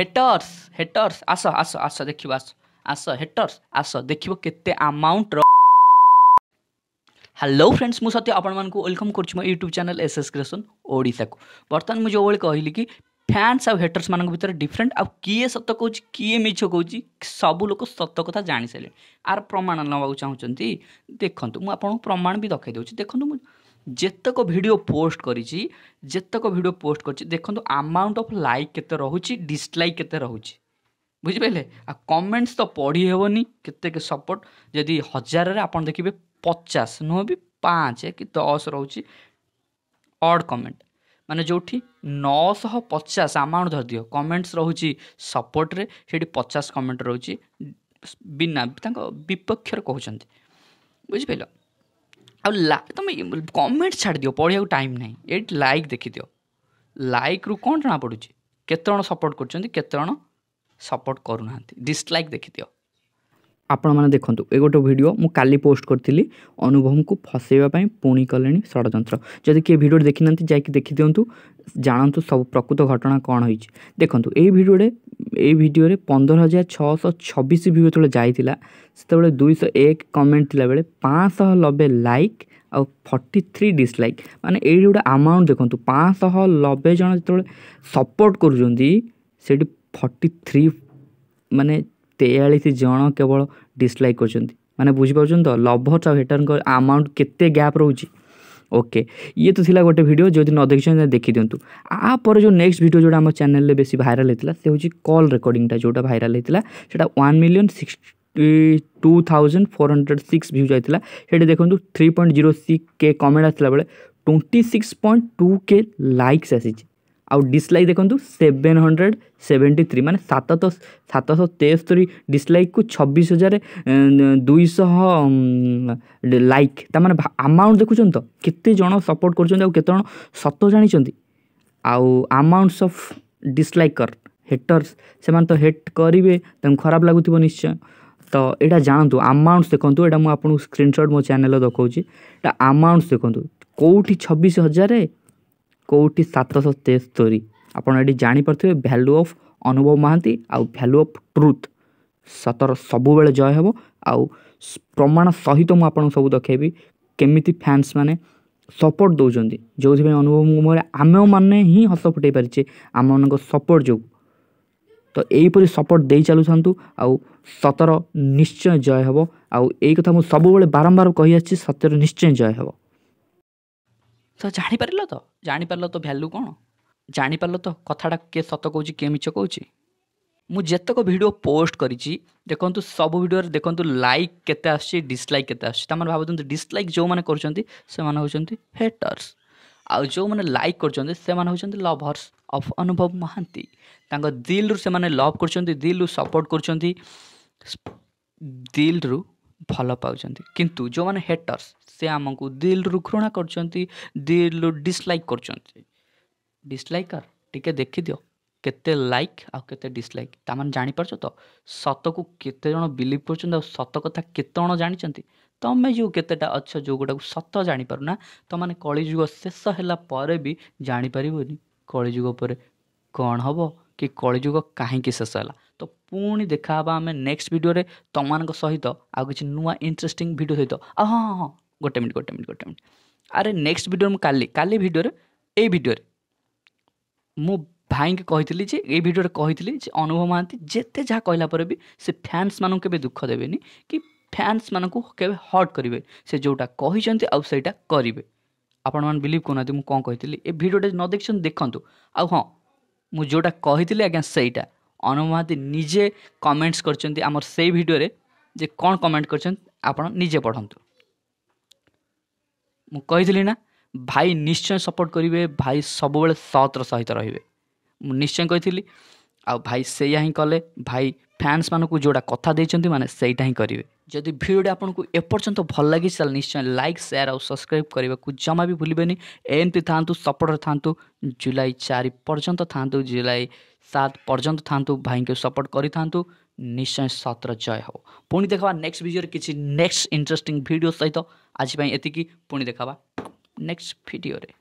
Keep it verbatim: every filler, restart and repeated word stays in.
Haters haters आस आस आस देख आस आस haters आस देख के आमाउंट। हेलो फ्रेंड्स, मु सत्य आपण मानक वेलकम कर मो YouTube channel S S creation Odisha को। बर्तमान मुझे जो कहली कि फैन्स आउ हेटर्स मान भर डिफरेन्ट आ किए सत कौच किए मिछ कौच सबू लोक सत कथा जाणी सारे आर प्रमाण नाक चाहते देखूँ मुझे प्रमाण भी दखाई दूसरी देखूँ जितक भिडियो पोस्ट करी जितक भिडियो पोस्ट कर देखो अमाउंट ऑफ लाइक केते रहुची डिसलाइक केते रहुची बुझिपारे आ कमेंट्स तो पढ़ी हेनी के सपोर्ट जदि हजार रे आपन देखिबे पचास नुह भी पाँच कि दस रहुची ऑड कमेंट माने जो नौश पचास अमाउंट धरदि कमेंट्स रहुची सपोर्ट रे से पचास कमेंट रहुची बिना विपक्षर कहते बुझिपारे आ तुम कमेंट छाड़ दियो पढ़िया टाइम ना ये लाइक देखी दियो लाइक रु कौन जना पड़ू केत सपोर्ट कर सपोर्ट करूना डिसलाइक देखी दियो। आपण मैंने देखूँ ये गोटे भिडियो मु काली पोस्ट करी अनुभव को फसैवाई पुणी कले षड्यंत्र जदि किए भिडियो देखी ना जाकि देखी दिंतु जानतु सब प्रकृत घटना कौन हो देखूँ भिडियो ये भिडियो पंदर हजार छःश छब्बीस भ्यू जो जाता से दुईश एक कमेंट था बेले पाँच लबे लाइक आ फोर्टी थ्री डिसलाइक माने ये गोटे अमाउंट देखूँ पाँच लबे जन जो सपोर्ट कर फोर्टी थ्री माने तेयालीस जन केवल डिसलाइक कर माने बुझीपार तो लभर्स आ हेटर अमाउंट केते गैप रोचे। ओके ये तो थिला गोटे वीडियो जो न देखिए देखी दिंतु आप जो नेक्स्ट वीडियो जो आम चैनल बेसी भाइराल होता से हूँ कॉल रिकॉर्डिंग जोटा भाइराल होता से one million sixty two thousand four hundred six view जाता से देखो three point zero six K comment आसला बेले twenty six point two K likes आसी आउ डिसलाइक देखो सेवेन हंड्रेड सेवेन्टी थ्री माने सात सौ तेस्तरी डिसलाइक को छब्बीस हजार दुईश लाइक तार अमाउंट देखुं तो केते जन सपोर्ट कर सत जानी अमाउंट्स ऑफ डिसलाइकर हेटर्स से माने तो हेट करेंगे खराब लगुव निश्चय तो यहाँ जानतु अमाउंट्स देखूँ यहाँ मुझे स्क्रीनशॉट मो चैनल देखिए अमाउंट्स देखूँ कौटी छब्बीस हजार कौटी सातशह तेस्तरी आपड़ी जापर भैल्यू ऑफ अनुभव महांती आउ भैल्यू ऑफ ट्रुथ सतर सबु बेले जय हे आउ प्रमाण सहित मुझे आपको सब देखेबी केमी फैंस मैंने सपोर्ट दौरान जो अनुभव मोहर आम मैंने ही हस फुटे पारे आम मान सपोर्ट जो तो यहीपर सपोर्ट दे चलू था आउ सतर निश्चय जय हे आउ यही कथा मुझे सब बारंबार कही आसी सतर निश्चय जय हे तो जापर तो जापर तो भैल्यू कौन जापर तो कथाटा किए सत कौच किए मिछ कौच मुतक भिडियो पोस्ट करी देखूँ सब भिडियो देखूँ लाइक केते आसी डिसलाइक केते आसी भाव डिसलाइक जो मैंने कर हेटर्स आउ जो मैंने लाइक कर से लभर्स ऑफ अनुभव महांती दिल से लव कर दिल सपोर्ट कर दिल रु भल पाँच किंतु जो मैंने हेटर्स से आमको दिल रु घृणा कर दिल रु डिसलाइक कर डिसलाइकर टिके देखी दियो केते लाइक आ केते डिसलाइक तामान जानी परछो तो सत को केते जण बिलीव कर सत कथा केते जण जानी तमें जो केतेटा अच्छ जो गोटा सत जानी पारुना तो माने कलिजुग शेष होला पर भी जानी परिबोनी कलिजुग पर कौन हबो कि कलिजुग काहेकि शेष होला तो पुणी देखा आम नेक्स्ट भिडियो रे तुम सहित आउ किसी नुआ इंटरेस्टिंग भिडियो सहित आ हाँ हाँ हाँ गोटे मिनट गोटे मिनट गोटे मिनट अरे नेक्स्ट भिडियो काली काली भिडियो ये भिडियो मो भाई के कही ये भिडियो कही अनुभव महांती जिते जहाँ कहला पर भी से फैंस मानू के दुख देवेनि कि फैंस मानू के हर्ट करेंगे से जोटा कहते आउ सेटा करेंगे आपण मैंने बिलीव करना मुझे कौन कही ए भिडियोटे न देखते देखूँ आउ हाँ मुझे जोटा कही आज्ञा सेटा अनुभव महांती निजे कमेंट्स करचंती आमर से भिडियो जे कौन कमेंट करचंती आपण निजे पढ़ंतु मु कहितली ना भाई निश्चय सपोर्ट करिवे भाई सबबेले सतर सहित रहिवे मु निश्चय कहितली आ भाई से या ही कले भाई फैंस मानकू जोड़ा कथा देचंती माने सेटा ही करिवे जदि भिडियो आपको एपर्यंत भल लगी चल निश्चय लाइक शेयर और सब्सक्राइब करने को जमा भी भूलें एमती था सपोर्ट थांतु जुलाई चार पर्यंत था जुलाई सात पर्यंत था भाई के सपोर्ट करी निश्चय सतर जय हो पुणी देखा नेक्स्ट वीडियो किसी नेक्स्ट इंटरेस्टिंग वीडियो सहित आज ये पुणी देखा नेक्स्ट वीडियो रे।